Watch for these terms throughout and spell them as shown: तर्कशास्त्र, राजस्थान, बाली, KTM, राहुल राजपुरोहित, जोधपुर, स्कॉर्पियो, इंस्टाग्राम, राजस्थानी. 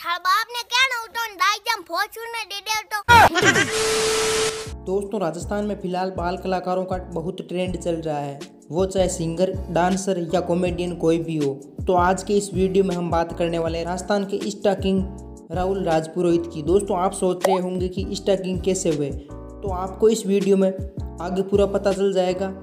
थार बाप ने क्या न उठो दाईजम फोचून ने दे दे तो। दोस्तों राजस्थान में फिलहाल बाल कलाकारों का बहुत ट्रेंड चल रहा है, वो चाहे सिंगर, डांसर या कॉमेडियन कोई भी हो। तो आज के इस वीडियो में हम बात करने वाले हैं राजस्थान के इंस्टा किंग राहुल राजपुरोहित की। दोस्तों आप सोच रहे होंगे कि इंस्टा किंग कैसे हुए, तो आपको इस वीडियो में आगे पूरा पता चल जाएगा।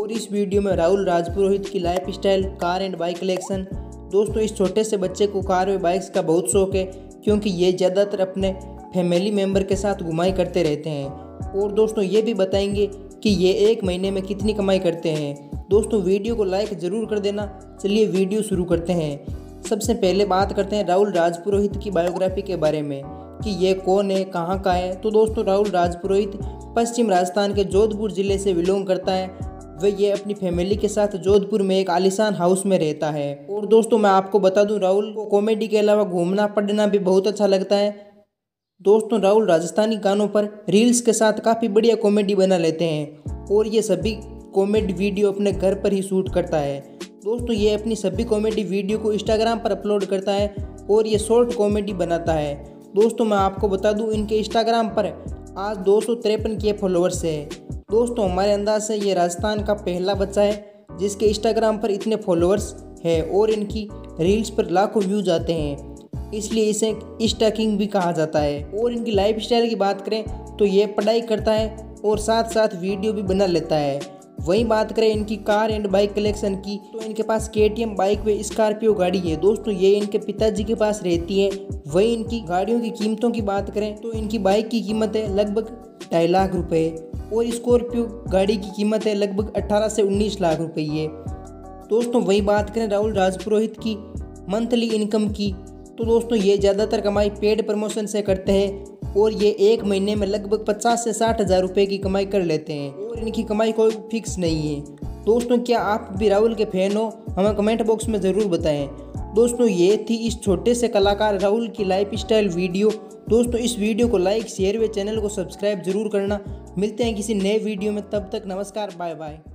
और इस वीडियो में राहुल राजपुरोहित की life style, car and bike collection. दोस्तों इस छोटे से बच्चे को कार और बाइक्स का बहुत शौक है, क्योंकि ये ज़्यादातर अपने फैमिली मेम्बर के साथ घुमाई करते रहते हैं। और दोस्तों ये भी बताएंगे कि ये एक महीने में कितनी कमाई करते हैं। दोस्तों वीडियो को लाइक ज़रूर कर देना। चलिए वीडियो शुरू करते हैं। सबसे पहले बात करते हैं राहुल राजपुरोहित की बायोग्राफी के बारे में कि ये कौन है, कहाँ का है। तो दोस्तों राहुल राजपुरोहित पश्चिम राजस्थान के जोधपुर ज़िले से बिलोंग करता है। वह ये अपनी फैमिली के साथ जोधपुर में एक आलीशान हाउस में रहता है। और दोस्तों मैं आपको बता दूं, राहुल को कॉमेडी के अलावा घूमना पढ़ना भी बहुत अच्छा लगता है। दोस्तों राहुल राजस्थानी गानों पर रील्स के साथ काफ़ी बढ़िया कॉमेडी बना लेते हैं और ये सभी कॉमेडी वीडियो अपने घर पर ही शूट करता है। दोस्तों ये अपनी सभी कॉमेडी वीडियो को इंस्टाग्राम पर अपलोड करता है और ये शॉर्ट कॉमेडी बनाता है। दोस्तों मैं आपको बता दूँ, इनके इंस्टाग्राम पर आज 253 के फॉलोअर्स है। दोस्तों हमारे अंदाज से ये राजस्थान का पहला बच्चा है जिसके इंस्टाग्राम पर इतने फॉलोअर्स है और इनकी रील्स पर लाखों व्यूज आते हैं, इसलिए इसे इंस्टा किंग भी कहा जाता है। और इनकी लाइफ स्टाइल की बात करें तो ये पढ़ाई करता है और साथ साथ वीडियो भी बना लेता है। वहीं बात करें इनकी कार एंड बाइक कलेक्शन की, तो इनके पास KTM बाइक व स्कॉर्पियो गाड़ी है। दोस्तों ये इनके पिताजी के पास रहती है। वहीं इनकी गाड़ियों की कीमतों की बात करें तो इनकी बाइक की कीमत है लगभग 2.5 लाख रुपए और स्कॉर्पियो गाड़ी की कीमत है लगभग 18 से 19 लाख रुपए ये। दोस्तों वही बात करें राहुल राजपुरोहित की मंथली इनकम की, तो दोस्तों ये ज़्यादातर कमाई पेड प्रमोशन से करते हैं और ये एक महीने में लगभग 50 से 60 हज़ार रुपये की कमाई कर लेते हैं और इनकी कमाई कोई फिक्स नहीं है। दोस्तों क्या आप भी राहुल के फैन हो, हमें कमेंट बॉक्स में ज़रूर बताएं। दोस्तों ये थी इस छोटे से कलाकार राहुल की लाइफ स्टाइल वीडियो। दोस्तों इस वीडियो को लाइक, शेयर व चैनल को सब्सक्राइब जरूर करना। मिलते हैं किसी नए वीडियो में, तब तक नमस्कार, बाय बाय।